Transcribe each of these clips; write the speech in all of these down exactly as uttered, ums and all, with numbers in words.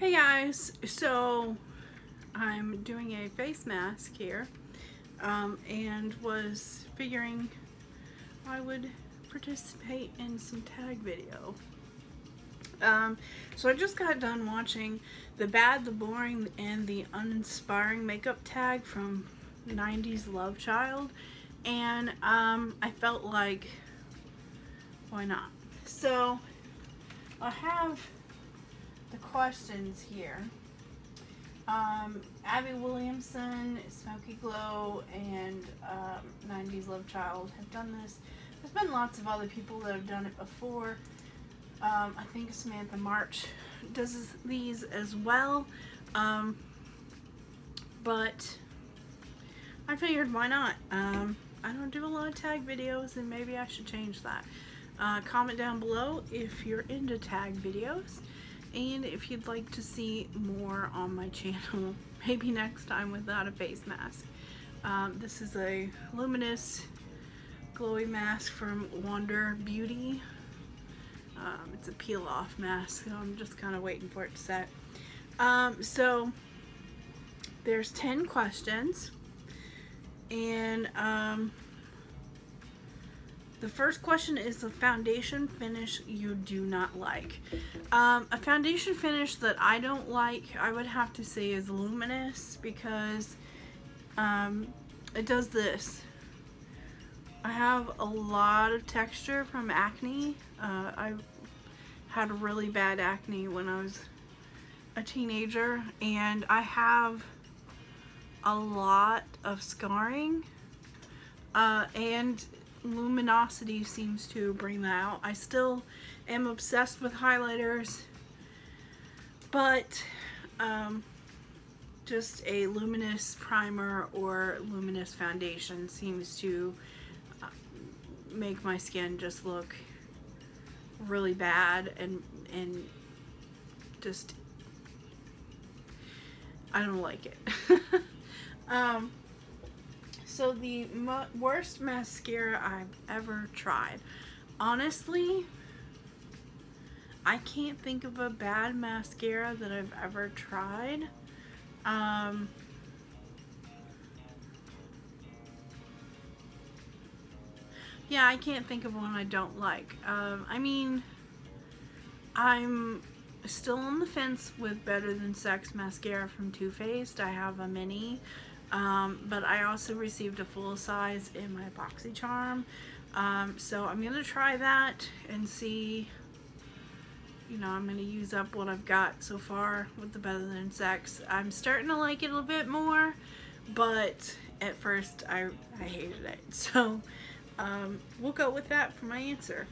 Hey guys, so I'm doing a face mask here um, and was figuring I would participate in some tag video. Um, so I just got done watching the bad, the boring, and the uninspiring makeup tag from nineties Love Child, and um, I felt like, why not? So I have the questions here. Um, Abby Williamson, Smoky Glow, and um, nineties Love Child have done this. There's been lots of other people that have done it before. Um, I think Samantha March does these as well. Um, but I figured, why not? Um, I don't do a lot of tag videos, and maybe I should change that. Uh, comment down below if you're into tag videos. And if you'd like to see more on my channel, maybe next time without a face mask. Um, this is a luminous glowy mask from Wonder Beauty. Um, it's a peel off mask, so I'm just kind of waiting for it to set. Um, so there's ten questions, and um, the first question is the foundation finish you do not like. Um, a foundation finish that I don't like, I would have to say, is luminous, because um, it does this. I have a lot of texture from acne. Uh, I had really bad acne when I was a teenager, and I have a lot of scarring, uh, and luminosity seems to bring that out. I still am obsessed with highlighters, but um, just a luminous primer or luminous foundation seems to uh, make my skin just look really bad, and and just, I don't like it. um, So the mo worst mascara I've ever tried. Honestly, I can't think of a bad mascara that I've ever tried. Um, yeah, I can't think of one I don't like. Um, I mean, I'm still on the fence with Better Than Sex mascara from Too Faced. I have a mini. Um, but I also received a full size in my BoxyCharm, um, so I'm gonna try that and see. You know, I'm gonna use up what I've got so far with the Better Than Sex. I'm starting to like it a bit more, but at first I, I hated it, so um, we'll go with that for my answer.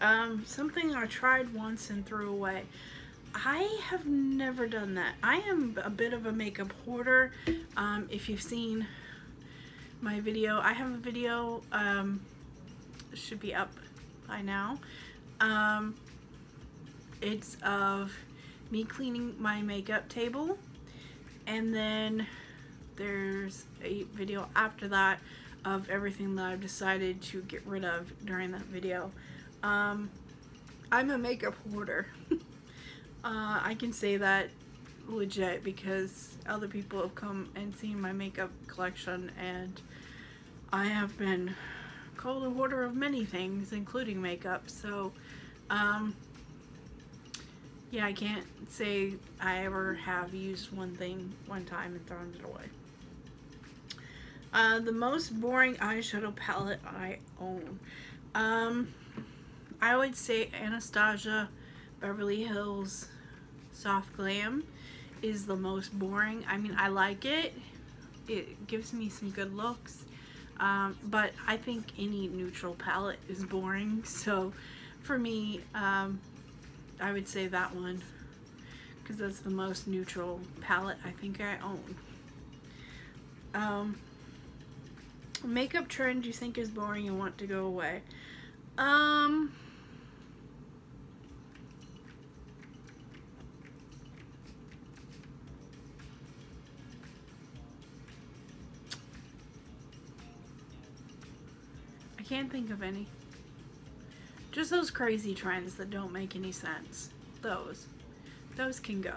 Um, something I tried once and threw away. I have never done that. I am a bit of a makeup hoarder. Um, if you've seen my video, I have a video, um, should be up by now. Um, it's of me cleaning my makeup table, and then there's a video after that of everything that I've decided to get rid of during that video. Um, I'm a makeup hoarder. Uh, I can say that legit, because other people have come and seen my makeup collection, and I have been called a hoarder of many things, including makeup. So um, yeah, I can't say I ever have used one thing one time and thrown it away. Uh, the most boring eyeshadow palette I own. Um, I would say Anastasia Beverly Hills Soft Glam is the most boring. I mean, I like it. It gives me some good looks, um, but I think any neutral palette is boring. So for me, um, I would say that one, because that's the most neutral palette I think I own. Um, makeup trend you think is boring and want to go away. Um... Can't think of any. Just those crazy trends that don't make any sense. Those. those can go.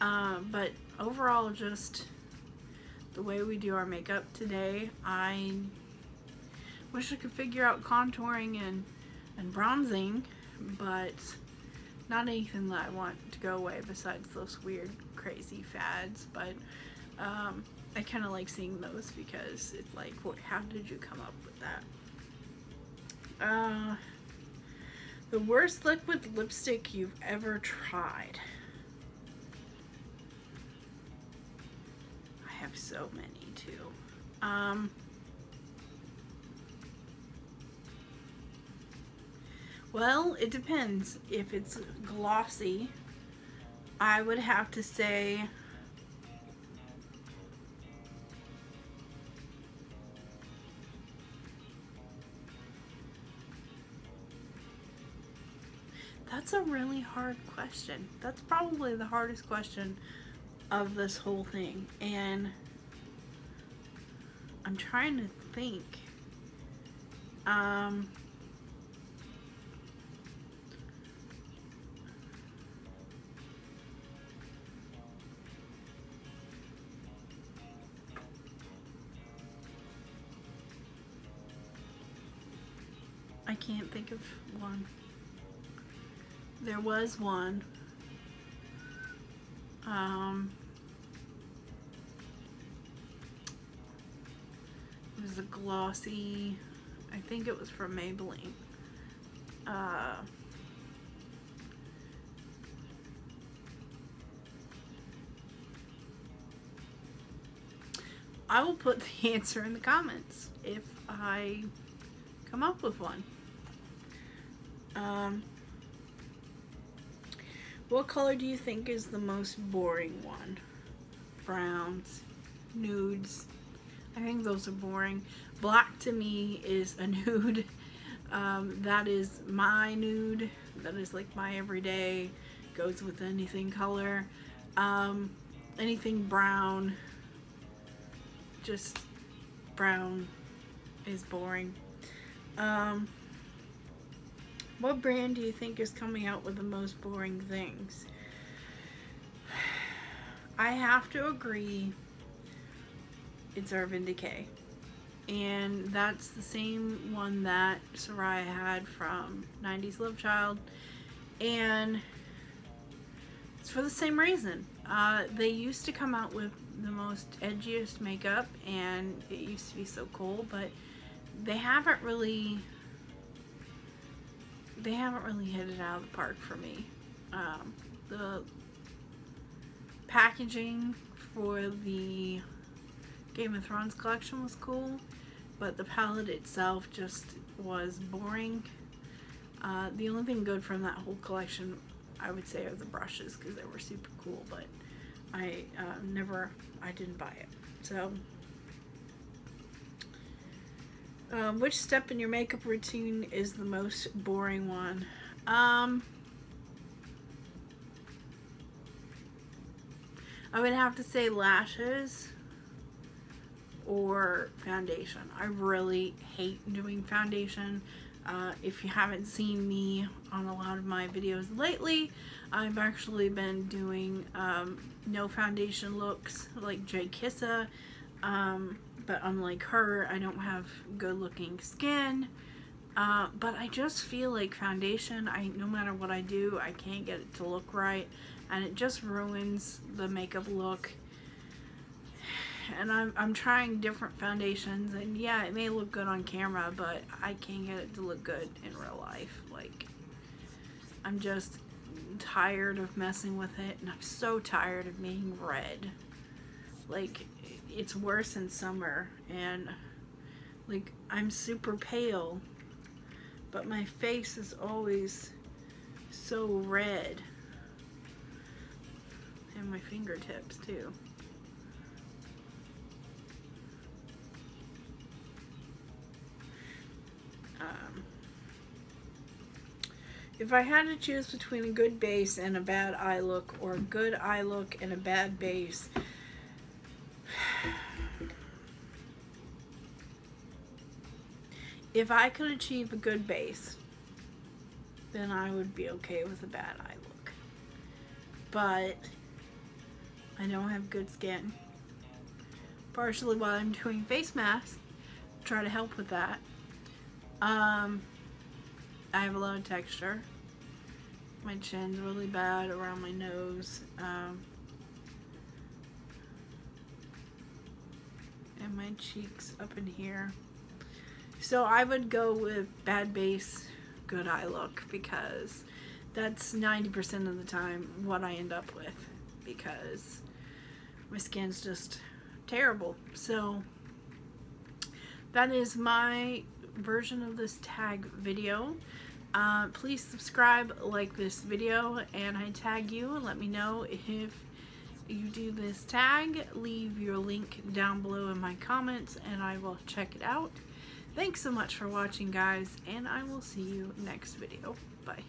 Uh, but overall, just the way we do our makeup today, I wish I could figure out contouring and, and bronzing, but not anything that I want to go away besides those weird, crazy fads. But um, I kind of like seeing those because it's like, what, how did you come up with that? Uh, the worst liquid lipstick you've ever tried. I have so many too. Um, well, it depends. If it's glossy, I would have to say that's a really hard question. That's probably the hardest question of this whole thing, and I'm trying to think. Um, I can't think of one. There was one. Um, it was a glossy, I think it was from Maybelline. Uh, I will put the answer in the comments if I come up with one. Um, What color do you think is the most boring one? Browns, nudes. I think those are boring. Black to me is a nude. Um, that is my nude. That is like my everyday. Goes with anything color. Um, anything brown. Just brown is boring. Um, What brand do you think is coming out with the most boring things? I have to agree, it's Urban Decay. And that's the same one that Soraya had from nineties Love Child. And it's for the same reason. Uh, they used to come out with the most edgiest makeup, and it used to be so cool, but they haven't really... They haven't really hit it out of the park for me. Um, the packaging for the Game of Thrones collection was cool, but the palette itself just was boring. Uh, the only thing good from that whole collection, I would say, are the brushes, because they were super cool, but I uh, never, I didn't buy it. So, Um, which step in your makeup routine is the most boring one? Um, I would have to say lashes or foundation. I really hate doing foundation. Uh, if you haven't seen me on a lot of my videos lately, I've actually been doing um, no foundation looks like J Kissa. Um, but unlike her, I don't have good looking skin, uh, but I just feel like foundation, I no matter what I do, I can't get it to look right, and it just ruins the makeup look. And I'm, I'm trying different foundations, and yeah, it may look good on camera, but I can't get it to look good in real life. Like, I'm just tired of messing with it, and I'm so tired of being red. Like, it's worse in summer, and like, I'm super pale, but my face is always so red, and my fingertips too. Um, if I had to choose between a good base and a bad eye look, or a good eye look and a bad base, if I could achieve a good base, then I would be okay with a bad eye look. but I don't have good skin. Partially while I'm doing face masks, try to help with that. Um, I have a lot of texture. My chin's really bad, around my nose, um, and my cheeks up in here. So I would go with bad base, good eye look, because that's ninety percent of the time what I end up with, because my skin's just terrible. So that is my version of this tag video. Uh, please subscribe, like this video, and I tag you. Let me know if you do this tag. Leave your link down below in my comments and I will check it out. Thanks so much for watching, guys, and I will see you next video. Bye.